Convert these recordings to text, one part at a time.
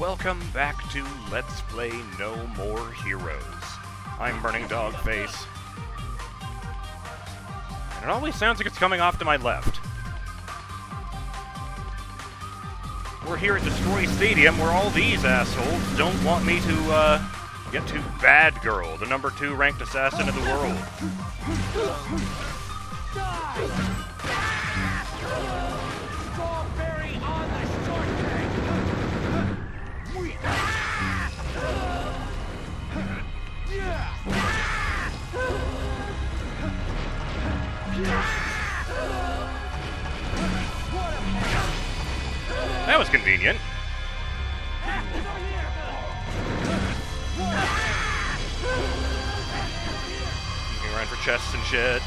Welcome back to Let's Play No More Heroes. I'm Burning Dog Face. And it always sounds like it's coming off to my left. We're here at Destroy Stadium, where all these assholes don't want me to get to Bad Girl, the number 2 ranked assassin in the world. That was convenient. Looking around for chests and shit.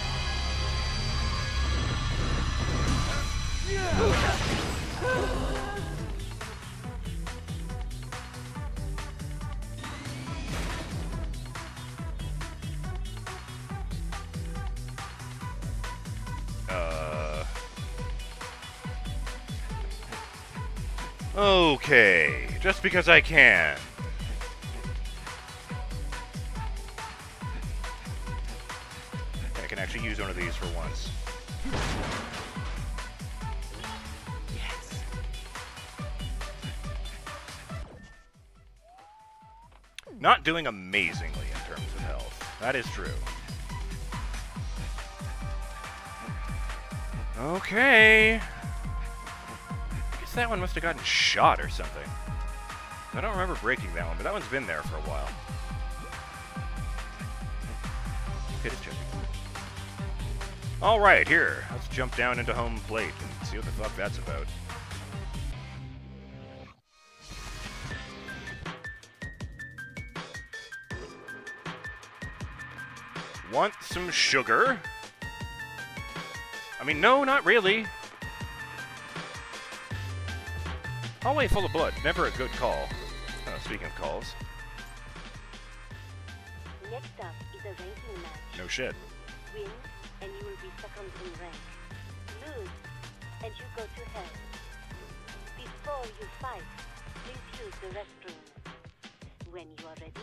Okay, just because I can. Okay, I can actually use one of these for once. Yes. Not doing amazingly in terms of health. That is true. Okay. That one must have gotten shot or something. I don't remember breaking that one, but that one's been there for a while. Could have checked. Alright, here. Let's jump down into home plate and see what the fuck that's about. Want some sugar? I mean, no, not really. Hallway full of blood. Never a good call. Oh, speaking of calls. Next up is a ranking match. No shit. Win, and you will be second in rank. Lose, and you go to hell. Before you fight, please use the restroom. When you are ready,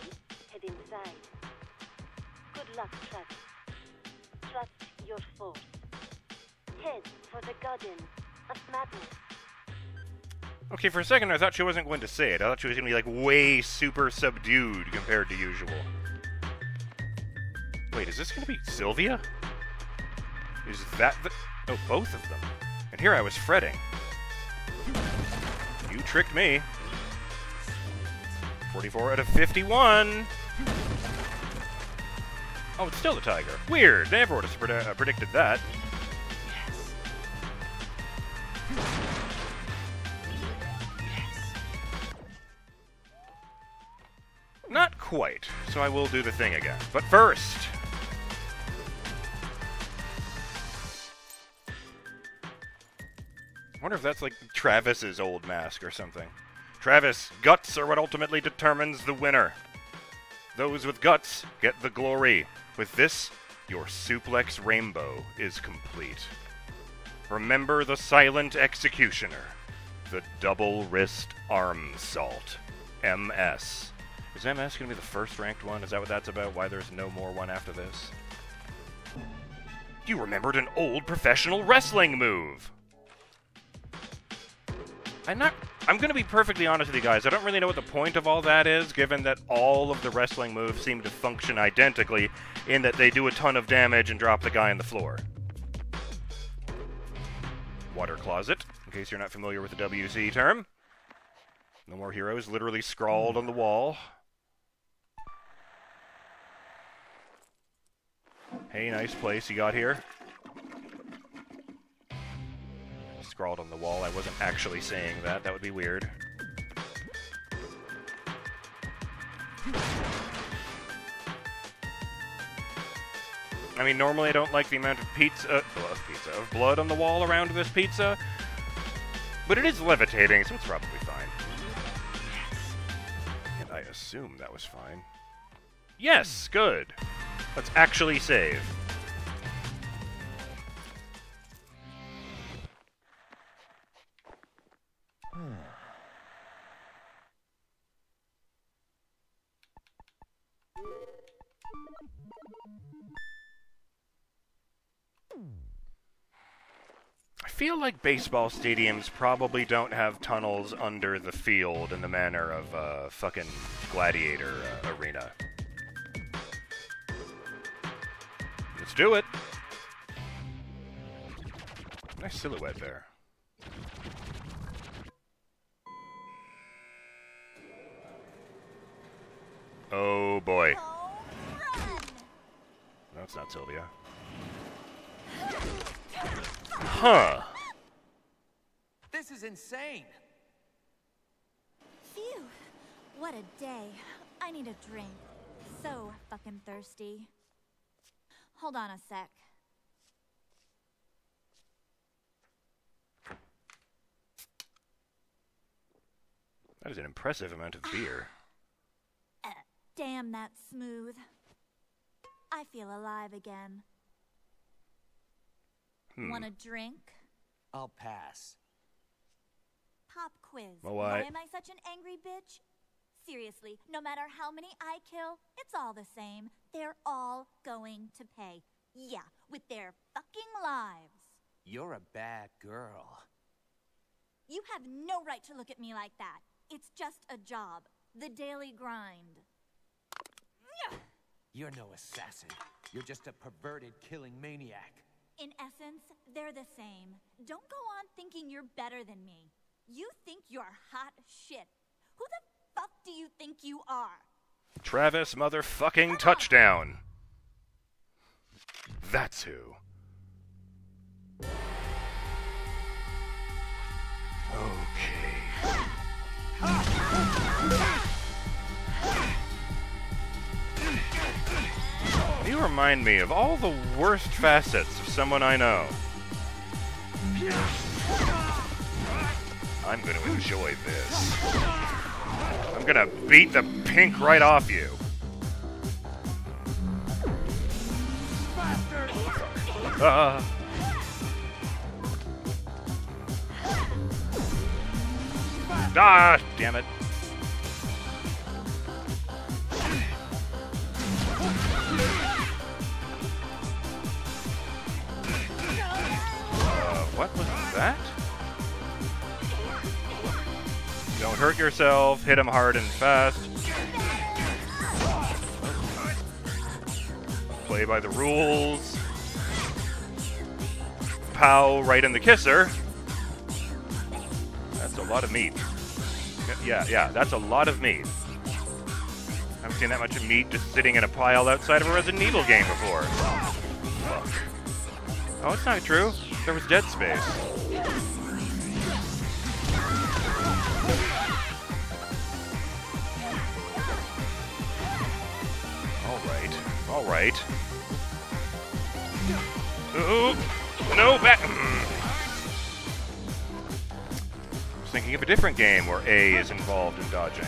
head inside. Good luck, Travis. Trust your force. Head for the Garden of Madness. Okay, for a second I thought she wasn't going to say it. I thought she was going to be, like, way super subdued compared to usual. Wait, is this going to be Sylvia? Is that the... Oh, both of them. And here I was fretting. You tricked me. 44 out of 51! Oh, it's still the tiger. Weird! They never would have predicted that. Not quite, so I will do the thing again. But first! I wonder if that's like Travis's old mask or something. Travis, guts are what ultimately determines the winner. Those with guts get the glory. With this, your suplex rainbow is complete. Remember the silent executioner. The double wrist arm salt. MS. Is MS going to be the first ranked one? Is that what that's about? Why there's no more one after this? You remembered an old professional wrestling move! I'm going to be perfectly honest with you guys. I don't really know what the point of all that is, given that all of the wrestling moves seem to function identically in that they do a ton of damage and drop the guy on the floor. Water closet, in case you're not familiar with the WC term. No More Heroes literally scrawled on the wall. Hey, nice place you got here. Scrawled on the wall, I wasn't actually saying that. That would be weird. I mean, normally I don't like the amount of blood on the wall around this pizza, but it is levitating, so it's probably fine. And I assume that was fine. Yes! Good! Let's actually save. I feel like baseball stadiums probably don't have tunnels under the field in the manner of fucking Gladiator Arena. Let's do it! Nice silhouette there. Oh boy. No, it's not Sylvia. Huh. This is insane. Phew. What a day. I need a drink. So fucking thirsty. Hold on a sec. That is an impressive amount of beer. Damn, that's smooth. I feel alive again. Want a drink? I'll pass. Pop quiz. Well, why am I such an angry bitch? Seriously, no matter how many I kill, it's all the same. They're all going to pay. Yeah, with their fucking lives. You're a bad girl. You have no right to look at me like that. It's just a job. The daily grind. You're no assassin. You're just a perverted killing maniac. In essence, they're the same. Don't go on thinking you're better than me. You think you're hot shit. Who the fuck do you think you are? Travis motherfucking Touchdown. That's who. Okay. You remind me of all the worst facets of someone I know. I'm gonna enjoy this. I'm gonna beat the pink right off you. Ah, damn it. What was that? Don't hurt yourself. Hit him hard and fast. Play by the rules. Pow, right in the kisser. That's a lot of meat. Yeah, that's a lot of meat. I haven't seen that much of meat just sitting in a pile outside of a Resident Evil game before. Fuck. Oh, it's not true. There was Dead Space. Alright. Ooh! No, back! I was thinking of a different game where A is involved in dodging.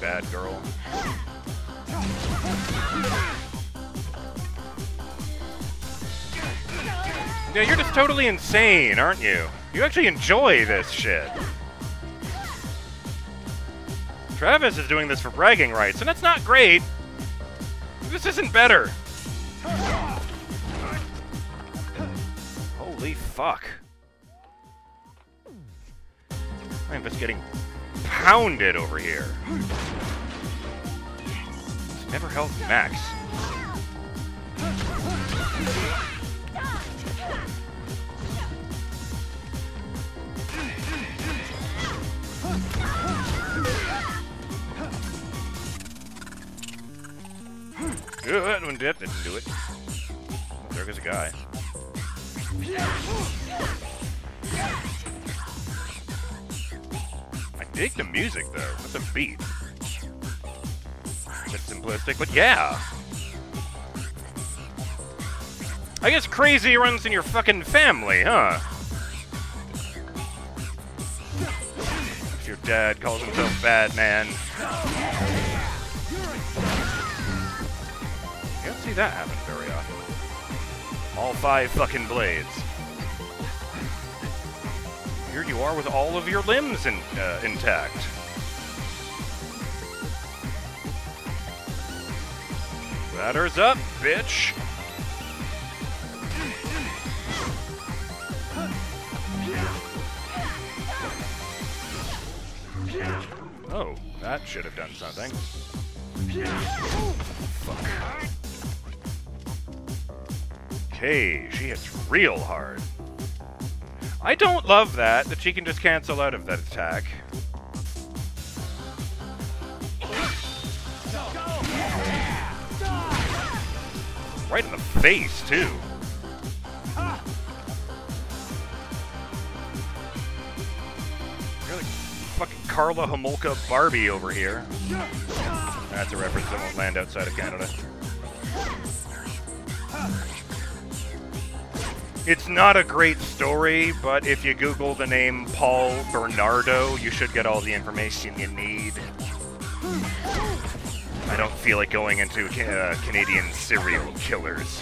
Bad Girl. Yeah, you're just totally insane, aren't you? You actually enjoy this shit. Travis is doing this for bragging rights, and that's not great. This isn't better. Holy fuck. I'm just getting pounded over here. It's never helped Max. Good, that one did. Didn't do it. There goes a guy. Dig the music though. What's a beat? It's simplistic, but yeah. I guess crazy runs in your fucking family, huh? If your dad calls himself Batman. Yep, see that happen very often. All five fucking blades. Here you are with all of your limbs intact. Batters up, bitch! Oh, that should have done something. Fuck. Okay, she hits real hard. I don't love that she can just cancel out of that attack. Right in the face, too. You're like fucking Carla Homolka Barbie over here. That's a reference that won't land outside of Canada. It's not a great story, but if you Google the name Paul Bernardo, you should get all the information you need. I don't feel like going into Canadian serial killers.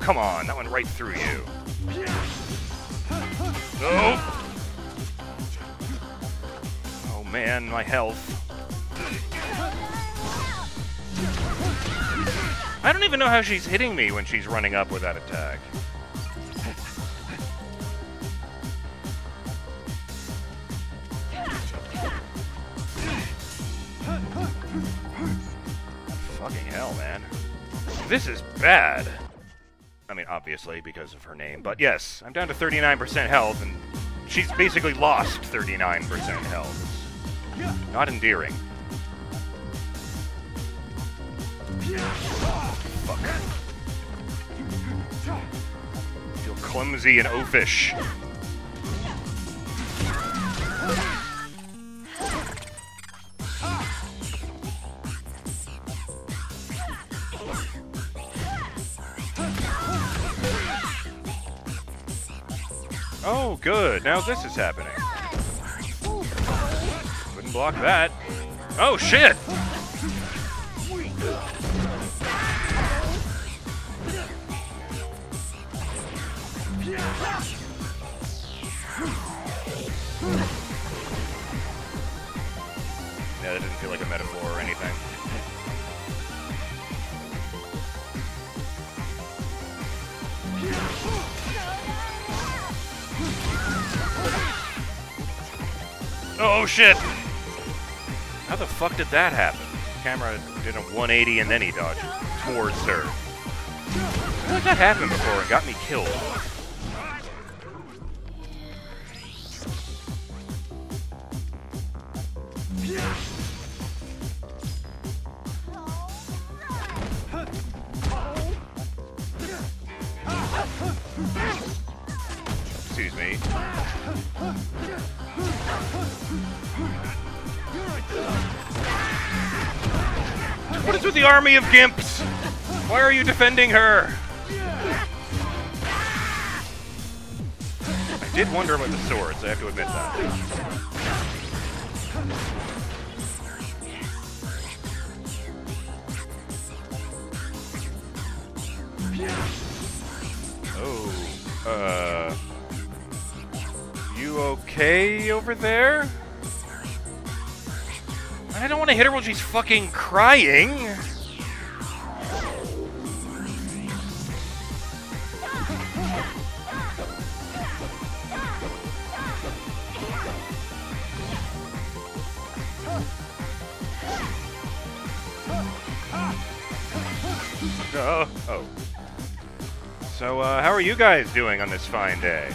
Come on, that went right through you. Oh! Oh man, my health. I don't even know how she's hitting me when she's running up with that attack. Fucking hell, man. This is bad. I mean, obviously, because of her name, but yes, I'm down to 39% health, and she's basically lost 39% health. It's not endearing. Fuck. I feel clumsy and oafish. Oh, good. Now this is happening. Couldn't block that. Oh, shit! Yeah, that didn't feel like a metaphor or anything. Oh shit! How the fuck did that happen? The camera did a 180 and then he dodged towards her. How did that happen before? It got me killed. Excuse me. What is with the army of gimps? Why are you defending her? I did wonder about the swords, I have to admit that. Oh, you okay over there? I don't want to hit her while she's fucking crying. Oh. So, how are you guys doing on this fine day?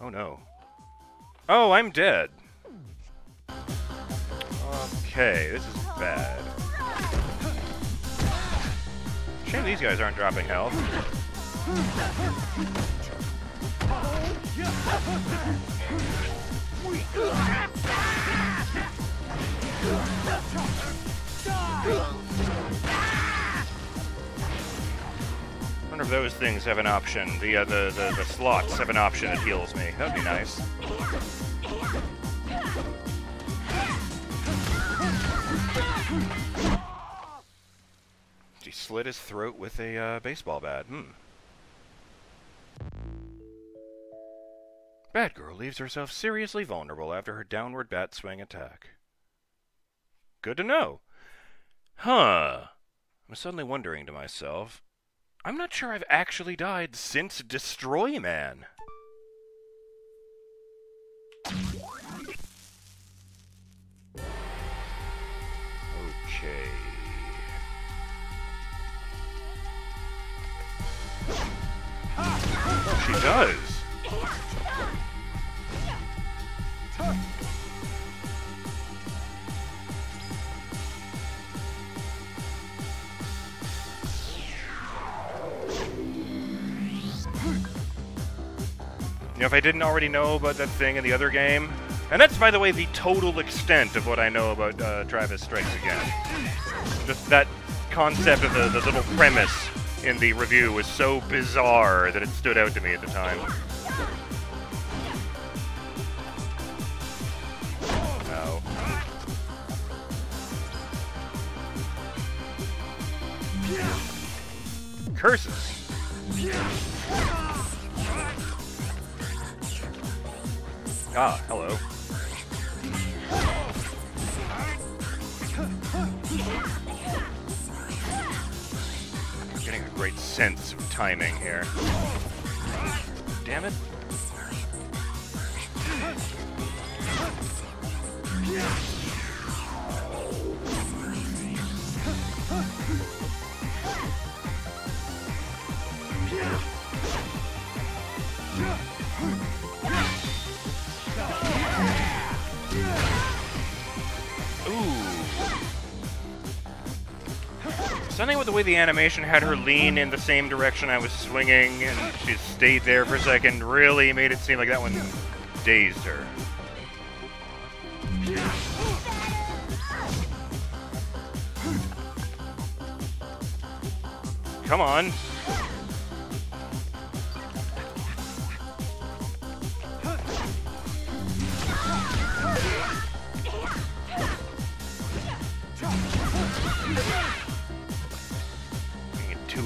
Oh no. Oh, I'm dead. Okay, this is bad. Shame these guys aren't dropping health. I wonder if those things have an option. The slots have an option that heals me. That'd be nice. He slit his throat with a baseball bat. Bad Girl leaves herself seriously vulnerable after her downward bat swing attack. Good to know. Huh. I'm suddenly wondering to myself, I'm not sure I've actually died since Destroy Man. Okay. Oh, she does. You know, if I didn't already know about that thing in the other game, and that's, by the way, the total extent of what I know about Travis Strikes Again. Just that concept of the little premise in the review was so bizarre that it stood out to me at the time. Curses. Ah, hello. I'm getting a great sense of timing here. Damn it. Something with the way the animation had her lean in the same direction I was swinging, and she stayed there for a second, really made it seem like that one dazed her. Come on.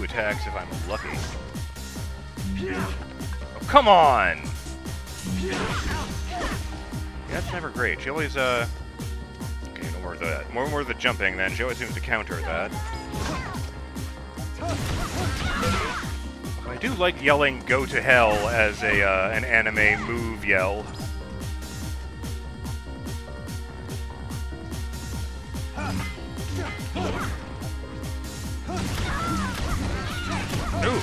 Attacks if I'm lucky. Oh, come on! Yeah, that's never great. She always, okay, no more of that. More of the jumping, then. She always seems to counter that. I do like yelling "Go to hell" as a, an anime move yell. Ooh.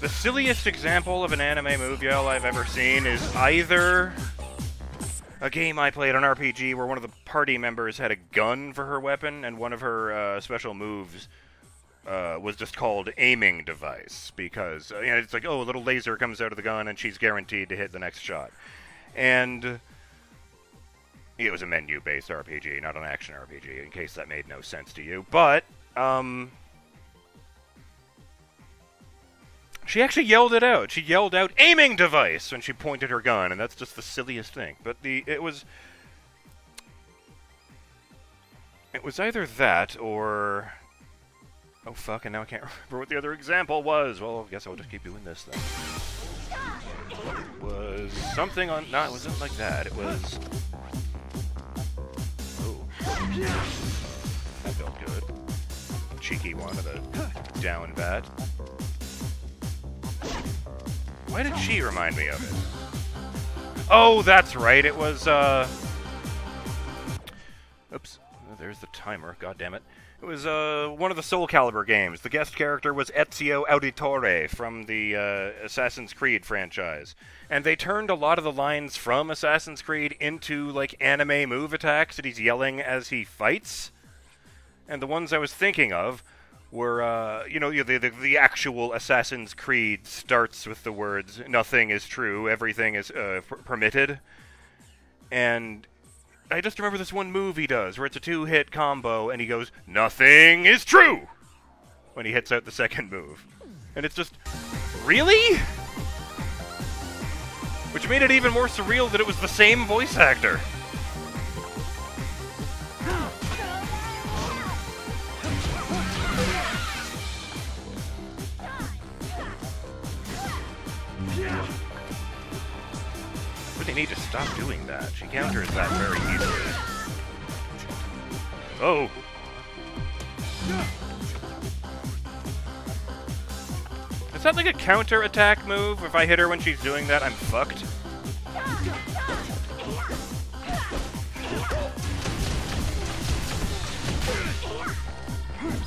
The silliest example of an anime move yell I've ever seen is either a game I played on RPG where one of the party members had a gun for her weapon, and one of her special moves was just called aiming device, because you know, it's like, oh, a little laser comes out of the gun and she's guaranteed to hit the next shot. And it was a menu-based RPG, not an action RPG, in case that made no sense to you. But she actually yelled it out. She yelled out aiming device when she pointed her gun, and that's just the silliest thing. But it was either that or, oh fuck, and now I can't remember what the other example was. Well, I guess I'll just keep doing this then. It was something on, no, it wasn't like that. It was, oh, that felt good. Cheeky one of the down bat. Why did she remind me of it? Oh, that's right. It was, oops. There's the timer. God damn it. It was one of the Soul Calibur games. The guest character was Ezio Auditore from the Assassin's Creed franchise. And they turned a lot of the lines from Assassin's Creed into, like, anime move attacks that he's yelling as he fights. And the ones I was thinking of were, the actual Assassin's Creed starts with the words, "Nothing is true, everything is permitted." And I just remember this one move he does, where it's a two-hit combo, and he goes, "Nothing is true!" when he hits out the second move. And it's just, really? Which made it even more surreal that it was the same voice actor. They need to stop doing that. She counters that very easily. Oh! Is that like a counter-attack move? If I hit her when she's doing that, I'm fucked.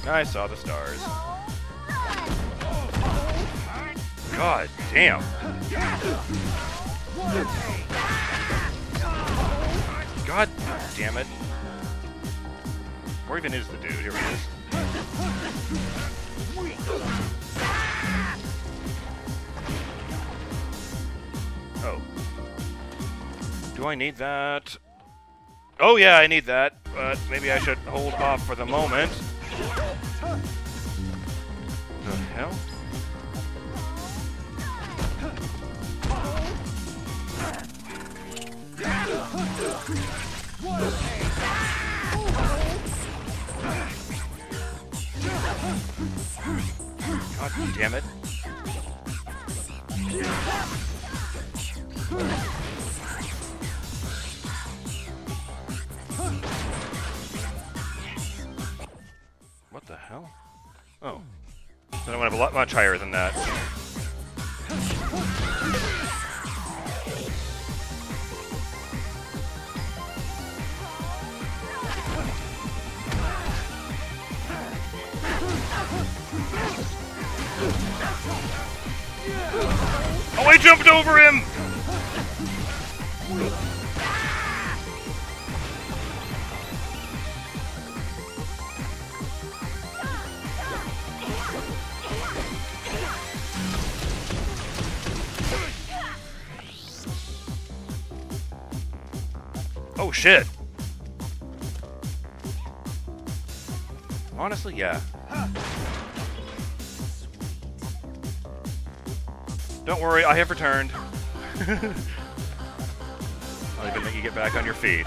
I saw the stars. God damn. God damn it. Where even is the dude? Here he is. Oh. Do I need that? Oh yeah, I need that. But maybe I should hold off for the moment. The hell? God damn it. What the hell? Oh. So I went up a lot much higher than that. Oh, I jumped over him! Oh, shit. Honestly, yeah. Don't worry, I have returned. I'll even make you get back on your feet.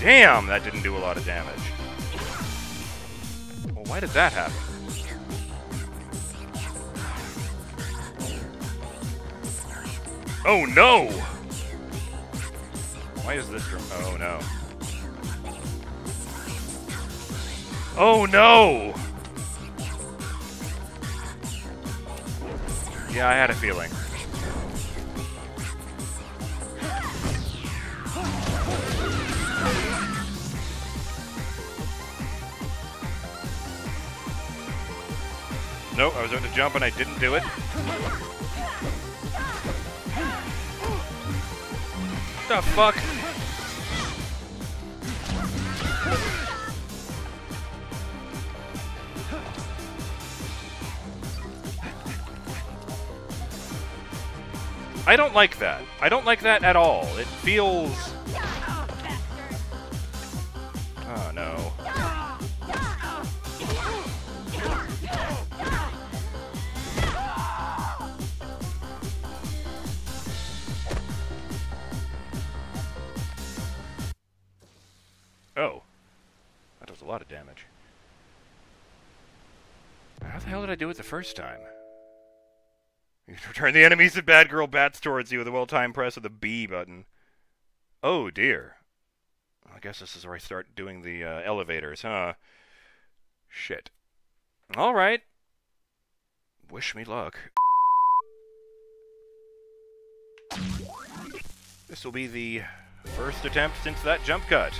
Damn, that didn't do a lot of damage. Well, why did that happen? Oh no! Why is this drum? Oh no. Oh no! Yeah, I had a feeling. Nope, I was about to jump and I didn't do it. The fuck? I don't like that. I don't like that at all. It feels... Oh, no. Oh. That does a lot of damage. How the hell did I do it the first time? You can return the enemies of Bad Girl bats towards you with a well-timed press of the B button. Oh, dear. I guess this is where I start doing the elevators, huh? Shit. All right. Wish me luck. This will be the first attempt since that jump cut.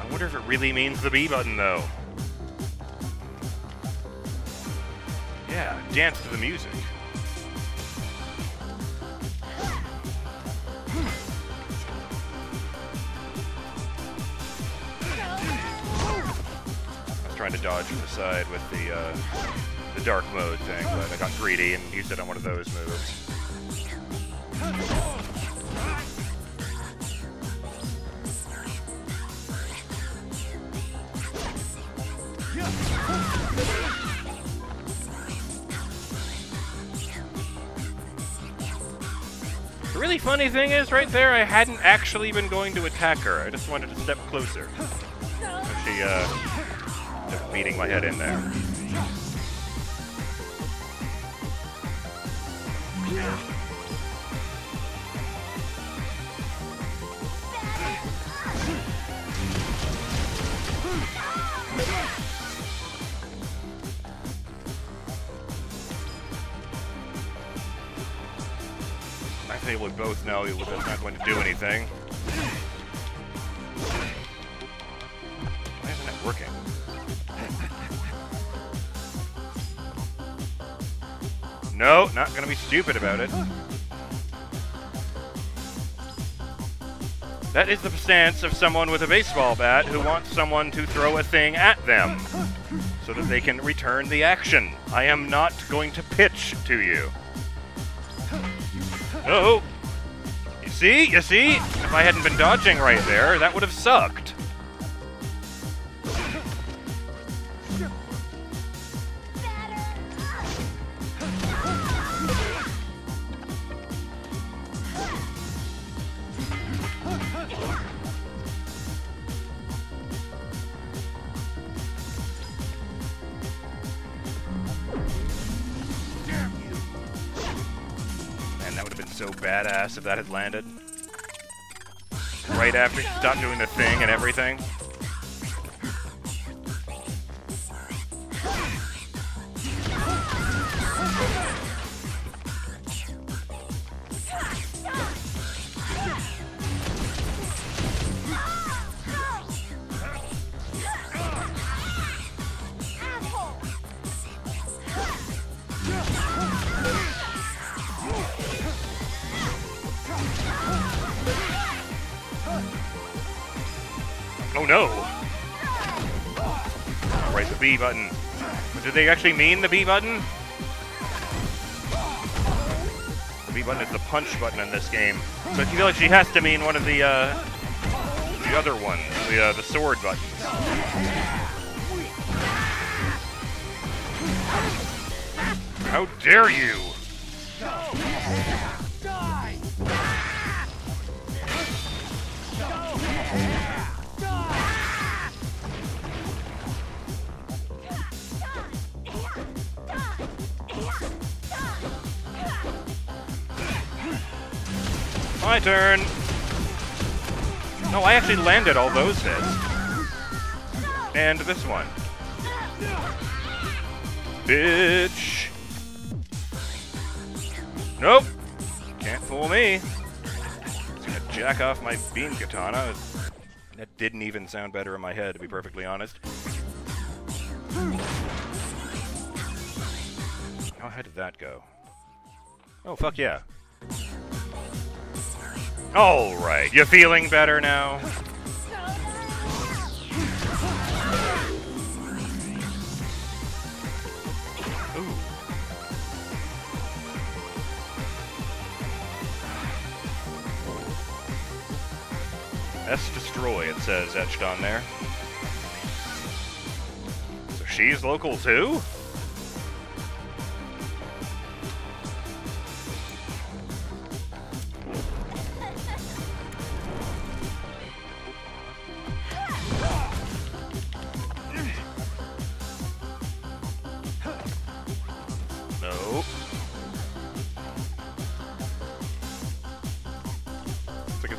I wonder if it really means the B button, though. Yeah, dance to the music. I was trying to dodge from the side with the dark mode thing, but I got greedy and used it on one of those moves. The really funny thing is, right there, I hadn't actually been going to attack her. I just wanted to step closer. So she, kept beating my head in there. We both know it was not going to do anything. Why isn't it working? No, not going to be stupid about it. That is the stance of someone with a baseball bat who wants someone to throw a thing at them so that they can return the action. I am not going to pitch to you. Oh! You see? If I hadn't been dodging right there, that would have sucked. If that had landed. Right after she stopped doing the thing and everything. B button. But do they actually mean the B button? The B button is the punch button in this game. So I feel like she has to mean one of the other ones, the sword buttons. How dare you! My turn! No, I actually landed all those hits. And this one. Bitch! Nope! Can't fool me. It's gonna jack off my beam katana. That didn't even sound better in my head, to be perfectly honest. Oh, how did that go? Oh, fuck yeah. Alright, you feeling better now? Ooh. S Destroy, it says, etched on there. So she's local too?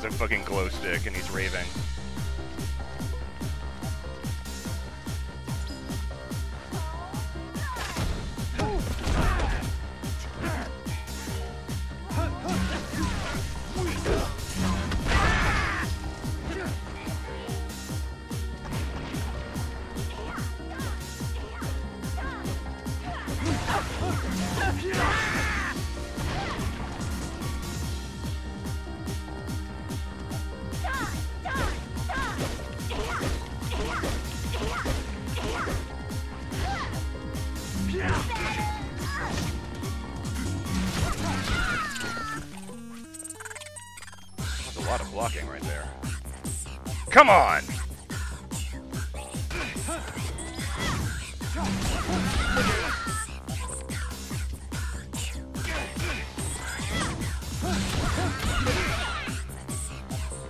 It's a fucking glow stick and he's raving. Come on!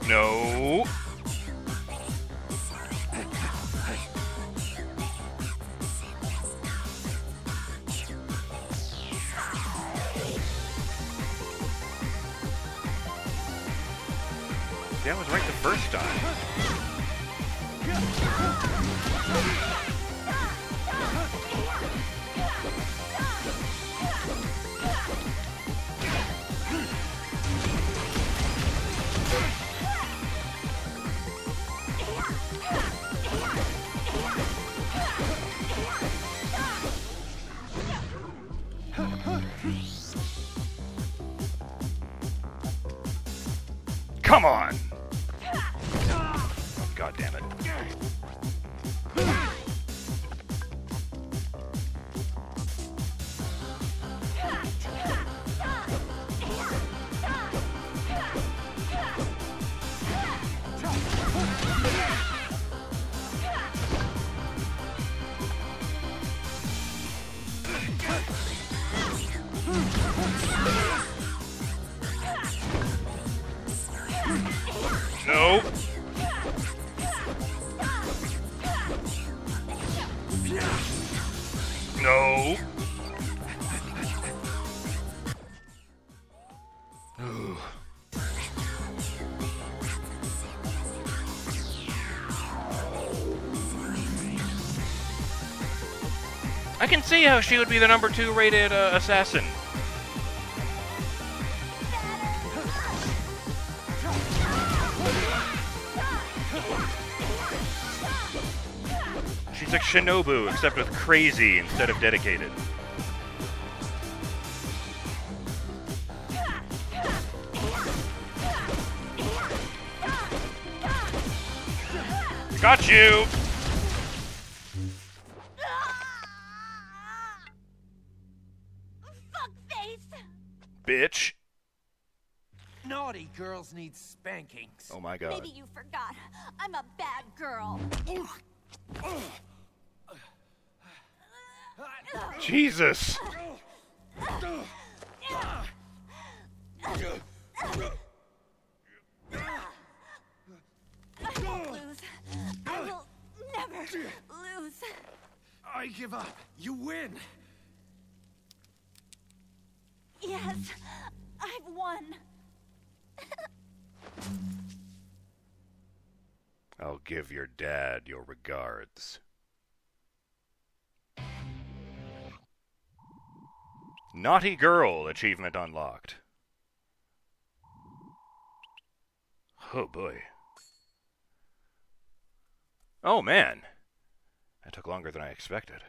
No! That was right the first time. Come on! God damn it. Nope. No. Ooh. I can see how she would be the number 2 rated assassin. She's like Shinobu, except with crazy instead of dedicated. Got you! Fuck face! Bitch. Naughty girls need spankings. Oh my god. Maybe you forgot. I'm a bad girl. Jesus! I won't lose. I will never lose. I give up. You win. Yes, I've won. I'll give your dad your regards. Naughty Girl achievement unlocked. Oh boy. Oh man. That took longer than I expected.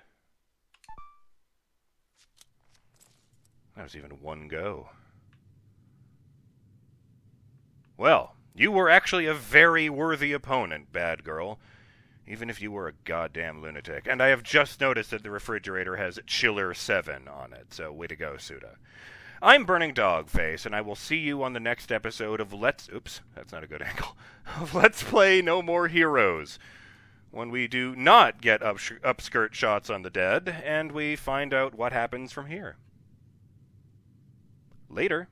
That was even one go. Well, you were actually a very worthy opponent, Bad Girl. Even if you were a goddamn lunatic. And I have just noticed that the refrigerator has Chiller 7 on it, so way to go, Suda. I'm Burning Dog Face, and I will see you on the next episode of Oops, that's not a good angle. Of Let's Play No More Heroes, when we do not get upskirt shots on the dead, and we find out what happens from here. Later.